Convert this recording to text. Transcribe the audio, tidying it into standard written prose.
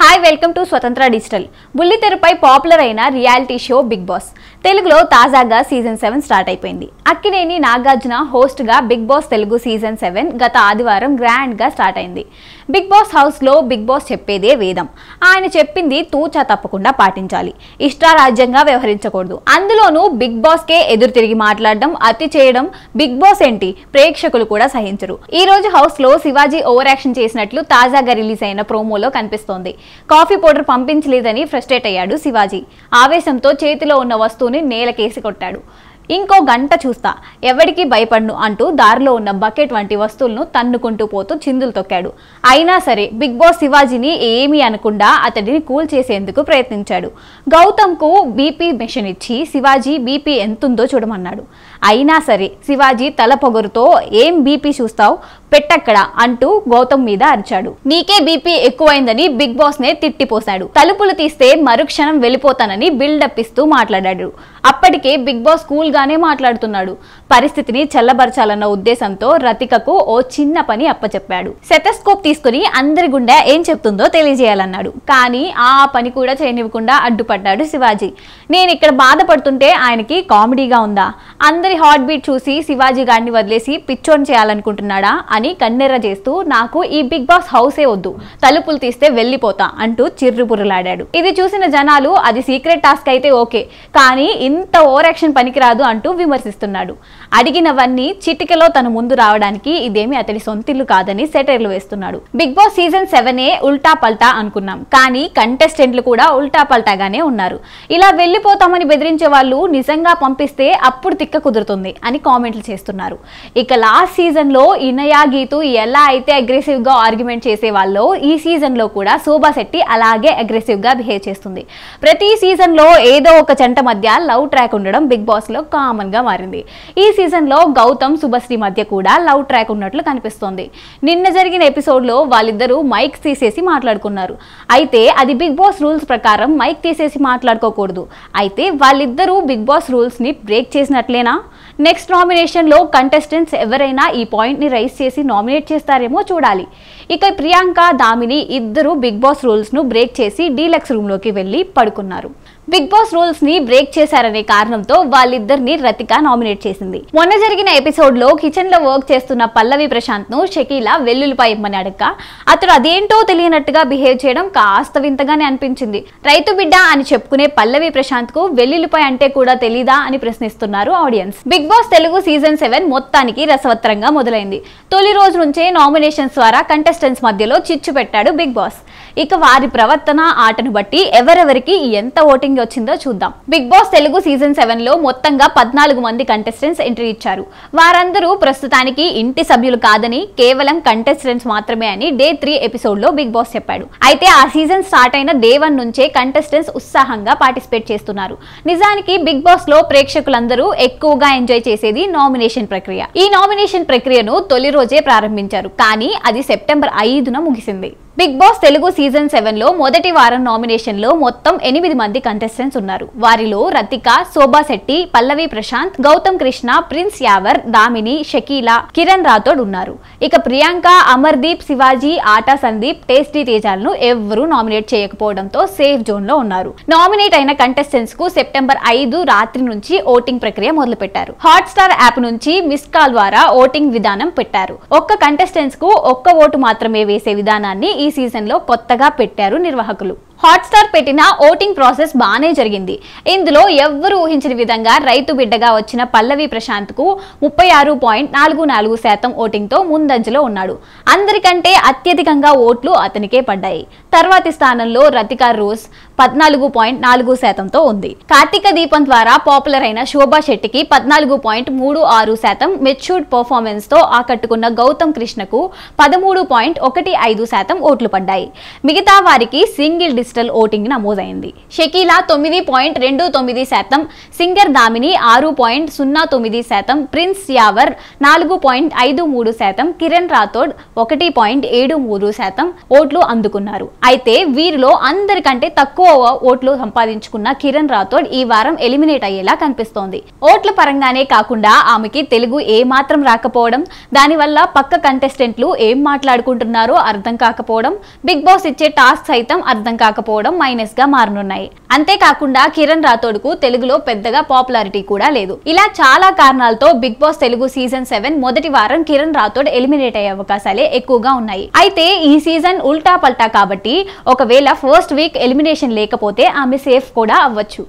Hi welcome to Swatantra digital బుల్లితెరపై popular అయిన reality show big boss తెలుగులో తాజాగా సీజన్ 7 స్టార్ట్ అయిపోయింది అక్కినేని నాగార్జున హోస్ట్ గా బిగ్ బాస్ తెలుగు సీజన్ 7 గత ఆదివారం గ్రాండ్ గా స్టార్ట్ అయింది బిగ్ బాస్ హౌస్ లో బిగ్ బాస్ చెప్పేదే వేదం ఆయన చెప్పింది తూచా తప్పకుండా పాటించాలి ఇష్టారాజ్యంగా వ్యవహరించకూడదు అందులోనూ బిగ్ బాస్ కే ఎదురు తిరిగి మాట్లాడడం అతి చేయడం బిగ్ బాస్ ఏంటి ప్రేక్షకులు కూడా సహించరు ఈ రోజు హౌస్ లో శివాజీ ఓవర్ యాక్షన్ చేసినట్లు తాజాగా రిలీజ్ అయిన ప్రోమోలో కనిపిస్తోంది కాఫీ పౌడర్ పంపించలేదని ఫ్రస్ట్రేట్ అయ్యాడు శివాజీ ఆవేశంతో చేతిలో ఉన్న వస్తువుని నేలకేసి కొట్టాడు ఇంకో గంట చూస్తా ఎవరికి భయపడను అంటూ దారిలో ఉన్న బకెట్ వంటి వస్తువులను తన్నుకుంటూ పోతూ చిందులు తొక్కాడు అయినా సరే బిగ్ బాస్ శివాజీని ఏమీ అనకుండా అతడిని కూల్ చేసేందుకు ప్రయత్నించాడు గౌతమ్కు బీపీ మెషిన్ ఇచ్చి శివాజీ బీపీ ఎంతుందో చూడమన్నాడు అయినా సరే శివాజీ తల పొగరుతో ఏం బీపీ చూస్తావు పెట్టక్కడ అంటూ గౌతమ్ మీద అరిచాడు నీకే బీపీ ఎక్కువైందని బిగ్ బాస్ నే తిట్టిపోశాడు తలుపులు తీస్తే మరుక్షణం వెళ్ళిపోతానని బిల్డప్ ఇస్తూ మాట్లాడాడు అప్పటికే బిగ్ బాస్ కూల్ గానే మాట్లాడుతున్నాడు పరిస్థితిని చల్లబరచాలన్న ఉద్దేశంతో రతికకు ఓ చిన్న పని అప్పచెప్పాడు సెటస్కోప్ తీసుకుని అందరి గుండా ఏం చెప్తుందో తెలియజేయాలన్నాడు కానీ ఆ పని కూడా చేయనివ్వకుండా అడ్డుపడ్డాడు శివాజీ నేను ఇక్కడ బాధపడుతుంటే ఆయనకి కామెడీగా ఉందా అందరి హార్ట్ బీట్ చూసి శివాజీ గారిని వదిలేసి పిచ్చోన్ చేయాలనుకుంటున్నాడా అని కన్నెర్ర చేస్తూ నాకు ఈ బిగ్ బాస్ హౌసే వద్దు తలుపులు తీస్తే వెళ్ళిపోతా అంటూ చిర్రుబుర్రులాడాడు ఇది చూసిన జనాలు అది సీక్రెట్ టాస్క్ అయితే ఓకే కానీ ఇంత ఓవర్ యాక్షన్ పనికిరాదు అంటూ విమర్శిస్తున్నాడు అడిగినవన్నీ చిటికలో తన ముందు రావడానికి ఇదేమి అతడి సొంతిల్లు కాదని సెటైర్లు వేస్తున్నాడు బిగ్ బాస్ సీజన్ 7 ఏ ఉల్టా పల్టా అనుకున్నాం కానీ కంటెస్టెంట్లు కూడా ఉల్టా పల్టాగానే ఉన్నారు ఇలా వెళ్ళిపోతామని బెదిరించే వాళ్ళు నిజంగా పంపిస్తే అప్పుడు తిక్క కుదురుతుంది అని కామెంట్లు చేస్తున్నారు ఇక లాస్ట్ సీజన్ లో ఇనయా గీతు ఎలా అయితే అగ్రెసివ్ గా ఆర్గ్యుమెంట్ చేసే వాళ్ళు ఈ సీజన్ లో కూడా శోభా శెట్టి అలాగే అగ్రెసివ్ గా బిహేవ్ చేస్తుంది ప్రతి సీజన్ లో ఏదో ఒక జంట మధ్య లవ్ ట్రాక్ ఉండడం బిగ్ బాస్ లో కామన్ గా మారింది ఈ సీజన్ లో గౌతమ్ శుభశ్రీ మధ్య కూడా లవ్ ట్రాక్ ఉన్నట్లు కనిపిస్తోంది నిన్న జరిగిన ఎపిసోడ్ లో వాళ్ళిద్దరూ మైక్ తీసేసి మాట్లాడుకున్నారు అయితే అది బిగ్ బాస్ రూల్స్ ప్రకారం మైక్ తీసేసి మాట్లాడుకోకూడదు అయితే వాళ్ళిద్దరూ బిగ్ బాస్ రూల్స్ ని బ్రేక్ చేసినట్లేనా నెక్స్ట్ నామినేషన్ లో కంటెస్టెంట్స్ ఎవరైనా ఈ పాయింట్ ని రైజ్ చేసి నామినేట్ చేస్తారేమో చూడాలి ఇక ప్రియాంక దామిని ఇద్దరు బిగ్ బాస్ రూల్స్ ను బ్రేక్ చేసి డీలక్స్ రూమ్ లోకి వెళ్లి పడుకున్నారు బిగ్ బాస్ రూల్స్ ని బ్రేక్ చేశారనే కారణంతో వాళ్ళిద్దరిని రతిక నామినేట్ చేసింది మొన్న జరిగిన ఎపిసోడ్ లో కిచెన్ లో వర్క్ చేస్తున్న పల్లవి ప్రశాంత్ ను షకీలా వెల్లుల్లిపాయ ఇమ్మని అడక్క అతడు అదేంటో తెలియనట్టుగా బిహేవ్ చేయడం కాస్త వింతగానే అనిపించింది రైతు బిడ్డ అని చెప్పుకునే పల్లవి ప్రశాంత్ కు వెల్లుల్లిపాయ అంటే కూడా తెలీదా అని ప్రశ్నిస్తున్నారు audience big boss Telugu season 7 మొత్తానికి రసవత్తరంగా మొదలైంది తొలి రోజు నుంచే నామినేషన్స్ ద్వారా కంటెస్టెంట్స్ మధ్యలో చిచ్చు పెట్టాడు బిగ్ బాస్ ఇక వారి ప్రవర్తన ఆటను బట్టి ఎవరెవరికి ఎంత ఓటింగ్ వచ్చిందో చూద్దాం బిగ్ బాస్ తెలుగు సీజన్ 7 లో మొత్తంగా 14 మంది కంటెస్టెంట్స్ ఎంట్రీ ఇచ్చారు వారందరూ ప్రస్తుతానికి ఇంటి సభ్యులు కాదని కేవలం కంటెస్టెంట్స్ మాత్రమే అని డే 3 ఎపిసోడ్ లో బిగ్ బాస్ చెప్పాడు అయితే ఆ సీజన్ స్టార్ట్ అయిన డే 1 నుంచే కంటెస్టెంట్స్ ఉత్సాహంగా పార్టిసిపేట్ చేస్తున్నారు నిజానికి బిగ్ బాస్ లో ప్రేక్షకులందరూ ఎక్కువగా ఎంజాయ్ చేసేది నామినేషన్ ప్రక్రియ ఈ నామినేషన్ ప్రక్రియను తొలి రోజే ప్రారంభించారు కానీ అది సెప్టెంబర్ 5న ముగిసింది బిగ్ బాస్ తెలుగు సీజన్ 7 లో మొదటి వారం నామినేషన్ లో మొత్తం 8 మంది కంటెస్టెంట్స్ ఉన్నారు వారిలో రతిక శోభా శెట్టి పల్లవి ప్రశాంత్ గౌతమ్ కృష్ణ ప్రిన్స్ యావర్ దామిని షకీలా కిరణ్ రాథోడ్ ఉన్నారు ఇక ప్రియాంక అమర్దీప్ శివాజీ ఆటా సందీప్ టేస్టీ తేజాలను ఎవరూ నామినేట్ చేయకపోవడంతో సేఫ్ జోన్ లో ఉన్నారు నామినేట్ అయిన కంటెస్టెంట్స్ కు సెప్టెంబర్ 5 రాత్రి నుంచి ఓటింగ్ ప్రక్రియ మొదలు పెట్టారు హాట్ స్టార్ యాప్ నుంచి మిస్ కాల్ ద్వారా ఓటింగ్ విధానం పెట్టారు ఒక్క కంటెస్టెంట్స్ కు ఒక్క ఓటు మాత్రమే వేసే విధానాన్ని ఈ సీజన్ లో కొత్తగా పెట్టారు నిర్వాహకులు హాట్స్టార్ పెట్టిన ఓటింగ్ ప్రాసెస్ బాగానే జరిగింది ఇందులో ఎవ్వరూ ఊహించిన విధంగా రైతు బిడ్డగా వచ్చిన పల్లవి ప్రశాంత్ కు 36.44% ఓటింగ్తో ముందంజలో ఉన్నాడు అందరికంటే అత్యధికంగా ఓట్లు అతనికే పడ్డాయి తర్వాతి స్థానంలో రతిక రోజ్ 14.4%తో ఉంది కార్తీక దీపం ద్వారా పాపులర్ అయిన శోభా శెట్టికి 14.36%, మెచ్యూర్డ్ పర్ఫార్మెన్స్ తో ఆకట్టుకున్న గౌతమ్ కృష్ణకు 13.15% ఓట్లు పడ్డాయి మిగతా వారికి సింగిల్ క్రిస్టల్ ఓటింగ్ నమోదైంది. షకీలా 9.29%, సింగర్ దామిని 6.09%, ప్రిన్స్ యావర్ 4.53%, కిరణ్ రాథోడ్ 1.73% ఓట్లు అందుకున్నారు. అయితే వీరిలో అందరికంటే తక్కువ ఓట్లు సంపాదించుకున్న కిరణ్ రాథోడ్ ఈ వారం ఎలిమినేట్ అయ్యేలా కనిపిస్తోంది. ఓట్ల పరంగానే కాకుండా ఆమెకి తెలుగు ఏ మాత్రం రాకపోవడం, దానివల్ల పక్క కంటెస్టెంట్లు ఏం మాట్లాడుకుంటున్నారో అర్థం కాకపోవడం, బిగ్ బాస్ ఇచ్చే టాస్క్ సైతం అర్థం కాకపోవడం మైనస్ గా మారనున్నాయి. అంతేకాకుండా కిరణ్ రాథోడ్ కు తెలుగులో పెద్దగా పాపులారిటీ కూడా లేదు. ఇలా చాలా కారణాలతో బిగ్ బాస్ తెలుగు సీజన్ 7 మొదటి వారం కిరణ్ రాథోడ్ ఎలిమినేట్ అయ్యే అవకాశాలే ఎక్కువగా ఉన్నాయి. అయితే ఈ సీజన్ ఉల్టా పల్టా కాబట్టి ఒకవేళ ఫస్ట్ వీక్ ఎలిమినేషన్ లేకపోతే ఆమె సేఫ్ కూడా అవ్వచ్చు.